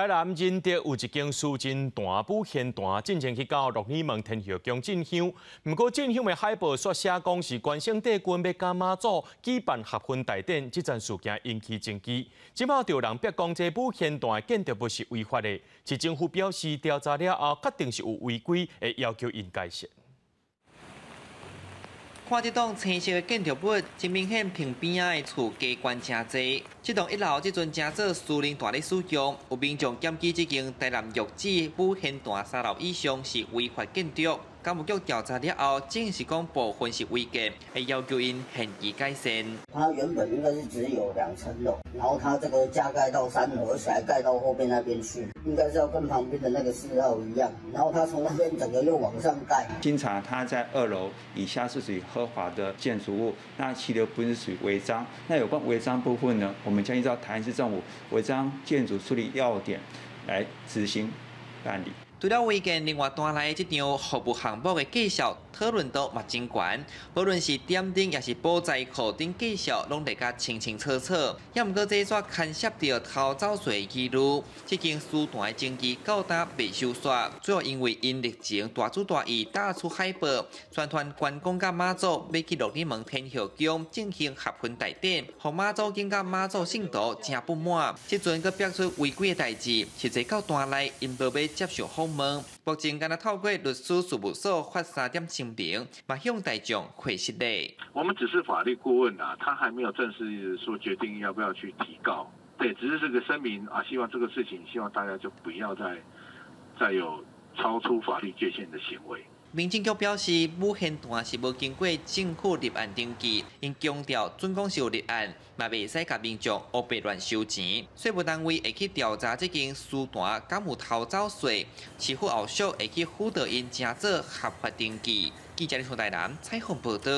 台南仁德有一间私人大埔县坛，进前去到鹿耳門天后宮進香，不过進香的海报却写讲是關聖帝君要甲媽祖举办合婚大典，这件事件引起争议。即摆就有人逼讲这埔县坛建筑物是违法的，市政府表示调查了后，确定是有违规，会要求因改善。 看这栋青色的建筑物，真明显旁边仔的厝加关真济。这栋一楼即阵正做私人大咧使用，有民众检举这间台南玉址埔县坛三楼以上是违法建筑。教育局调查了后，证实讲部分是违建，会要求因限期改善。它原本应该是只有2层楼，然后它这个加盖到3楼，而且还盖到后面那边去，应该是要跟旁边的那个4号一样。然后它从那边整个又往上盖。经常它在2楼以下是属于合法的建筑物，那7楼不是属于违章。那有关违章部分呢，我们将依照台南市政府违章建筑处理要点来执行办理。 除了违建，另外带来这场服务项目的介绍讨论度嘛真悬，无论是点灯也是布置课程介绍，拢得较清清楚楚。也毋过这煞牵涉到偷走税记录，这间私坛的争议到今未收煞，最后因为因疫情大主大意打出海报，宣传关公甲妈祖要去鹿耳門天后宮进行合婚大典，互妈祖更加妈祖信徒真不满。即阵佫逼出违规的代志，实际到坛内因无要接受好。 目前，敢若透过律师事务所发3点声明，嘛向大众开示嘞。我们只是法律顾问啊，他还没有正式说决定要不要去提告。对，只是这个声明啊，希望这个事情，希望大家就不要再有超出法律界限的行为。 民政局表示，埔县坛是无经过政府立案登记，因强调准讲是有立案，嘛袂使甲民众黑白乱收钱。税务单位会去调查这间私坛敢有偷走税，市府后续会去辅导因查做合法登记。记者李从台南采访报道。